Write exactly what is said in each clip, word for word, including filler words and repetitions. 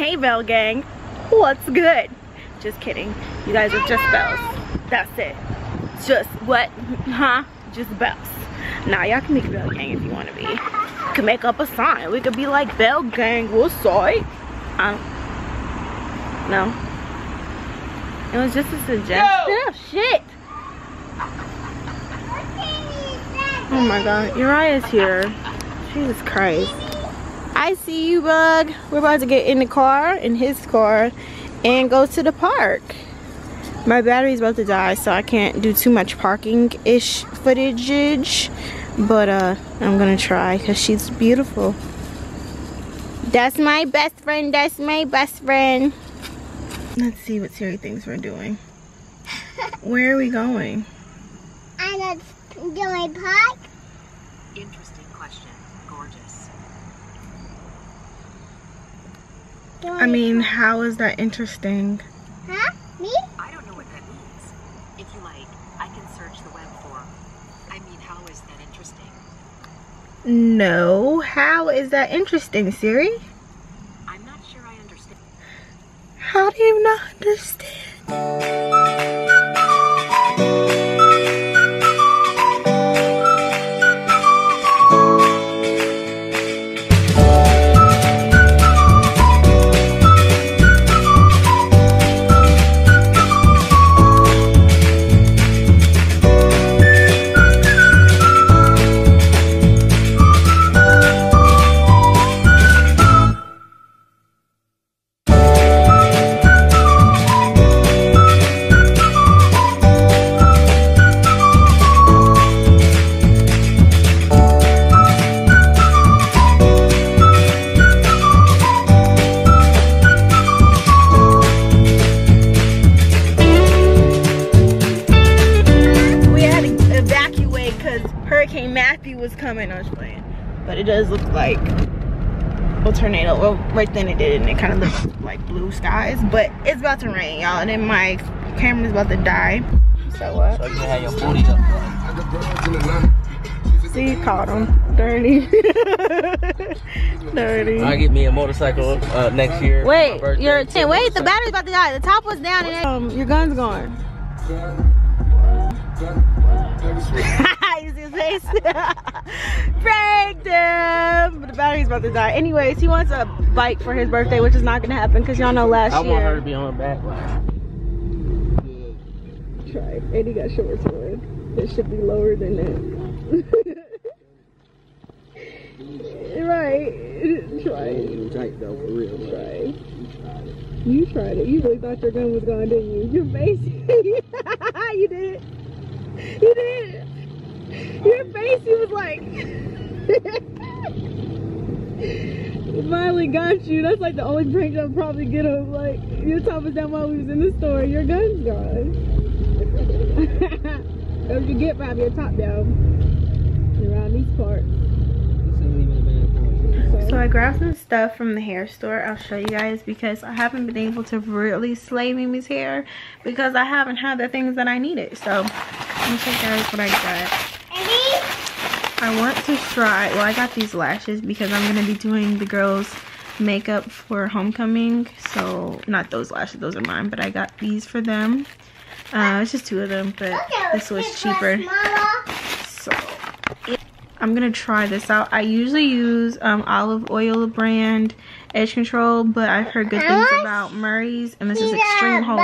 Hey Belle gang, what's good? Just kidding, you guys are just Bells. That's it. Just what? Huh? Just Bells. Nah, y'all can make Belle gang if you want to be. You can make up a sign. We could be like Belle gang, what's up? Um, no. It was just a suggestion. Oh, shit. Oh my god, Uriah's here. Jesus Christ. I see you, Bug. We're about to get in the car, in his car, and go to the park. My battery's about to die, so I can't do too much parking-ish footage. But uh, I'm gonna try, because she's beautiful. That's my best friend, that's my best friend. Let's see what Siri thinks we're doing. Where are we going? I'm doing park. Interesting question. Gorgeous. I mean, how is that interesting? Huh? Me? I don't know what that means. If you like, I can search the web for. I mean, how is that interesting? No. How is that interesting, Siri? I'm not sure I understand. How do you not understand? But it does look like a tornado. Well, right then it did, and it kind of looked like blue skies. But it's about to rain, y'all, and then my camera's about to die. So what? Uh, See, you caught him. Dirty. Dirty. I get me a motorcycle uh, next year. Wait, you're ten. Wait, the battery's about to die. The top was down, and um, your gun's gone. Prank them, but the battery's about to die. Anyways, he wants a bike for his birthday, which is not gonna happen because y'all know last I year. I want her to be on her back line. Try. And he got shorts on. It should be lower than that. Right. Try it. You tried though, for real. Try. You tried it. You really thought your gun was gone, didn't you? You're basically you did it. You did it. Your face, he was like, it finally got you. That's like the only prank that would probably get him. Like, your top was down while we was in the store. Your gun's gone. Don't you get by your top down. You're around these parts. So I grabbed some stuff from the hair store. I'll show you guys because I haven't been able to really slay Mimi's hair because I haven't had the things that I needed. So let me show you guys what I got. I want to try, well I got these lashes because I'm going to be doing the girls makeup for homecoming, so not those lashes, those are mine, but I got these for them. Uh, it's just two of them, but this was cheaper. So I'm going to try this out. I usually use um, Olive Oil brand edge control, but I've heard good things about Murray's, and this is Extreme Hold.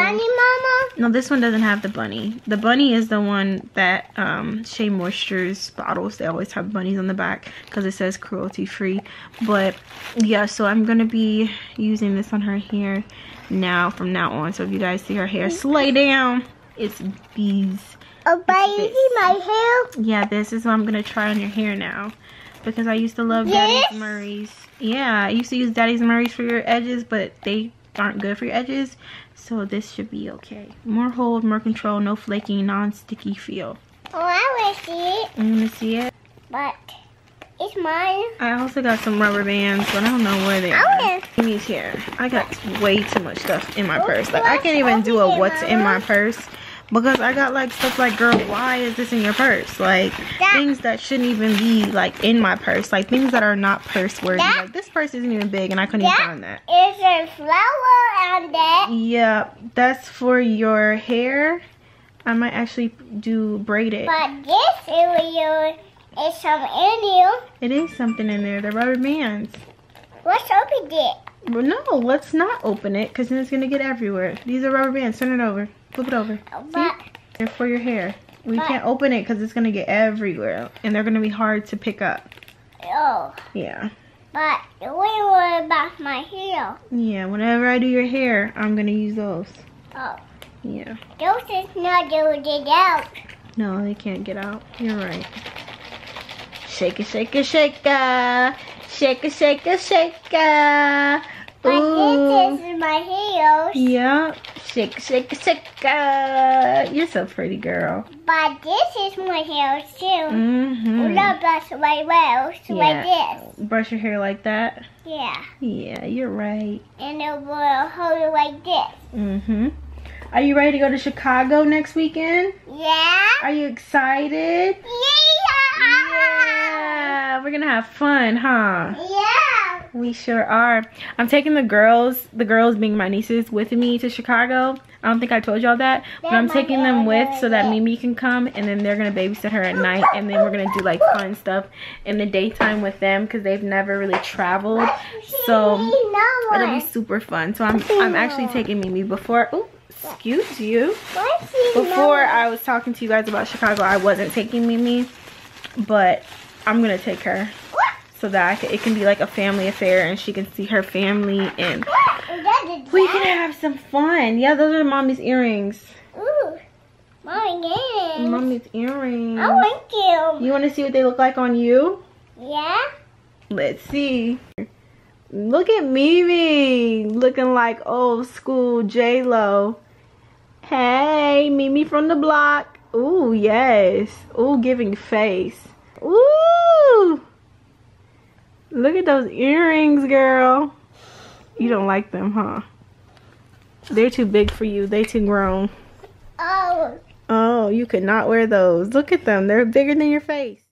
No, this one doesn't have the bunny. The bunny is the one that um, Shea Moisture's bottles, they always have bunnies on the back because it says cruelty free. But yeah, so I'm going to be using this on her hair now from now on. So if you guys see her hair slay down, it's these. Oh, baby, my hair. Yeah, this is what I'm going to try on your hair now because I used to love yes. Daddy's Murray's. Yeah, I used to use Daddy's Murray's for your edges, but they aren't good for your edges, so this should be okay. More hold, more control, no flaking, non-sticky feel. Oh, I want to see it. I'm going to see it. But it's mine. I also got some rubber bands, but I don't know where they I are. Mimi's hair. I got way too much stuff in my oh, purse. Like, I can't even do a what's in my purse. Because I got like stuff like, girl, why is this in your purse? Like that, things that shouldn't even be like in my purse. Like things that are not purse worthy. Like this purse isn't even big and I couldn't that even find that. Is a flower on that. Yeah, that's for your hair. I might actually do braid it. But this is it's something in you. It is something in there. The rubber bands. Let's open it. Well, no, let's not open it because then it's going to get everywhere. These are rubber bands. Turn it over. Flip it over. But, see? They're for your hair. We but, can't open it because it's going to get everywhere. And they're going to be hard to pick up. Oh. Yeah. But we worry about my hair. Yeah, whenever I do your hair, I'm going to use those. Oh. Yeah. Those is not going to get out. No, they can't get out. You're right. Shake it, shake it, shake it. Shake it, shake it, shake it. But this is my heels. Yeah. Shake, shake, shake. Uh, you're so pretty, girl. But this is my heels, too. Mm-hmm. No, brush my nails yeah. like this. Brush your hair like that? Yeah. Yeah, you're right. And it will hold it like this. Mm-hmm. Are you ready to go to Chicago next weekend? Yeah. Are you excited? Yeah. Yeah. We're going to have fun, huh? Yeah. We sure are. I'm taking the girls, the girls being my nieces, with me to Chicago. I don't think I told y'all that, but I'm taking them with so that Mimi can come, and then they're going to babysit her at night, and then we're going to do like fun stuff in the daytime with them because they've never really traveled, so it'll be super fun. So I'm, I'm actually taking Mimi before, ooh, excuse you, before I was talking to you guys about Chicago, I wasn't taking Mimi, but I'm going to take her. So that I can, it can be like a family affair and she can see her family and we can have some fun. Yeah, those are mommy's earrings. Ooh, mommy's earrings. Mommy's earrings. I want them. You want to see what they look like on you? Yeah. Let's see. Look at Mimi looking like old school J-Lo. Hey, Mimi from the block. Ooh, yes. Ooh, giving face. Ooh. Look at those earrings, girl. You don't like them, huh? They're too big for you. They too grown. Oh. Oh, you could not wear those. Look at them. They're bigger than your face.